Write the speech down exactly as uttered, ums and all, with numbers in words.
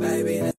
baby.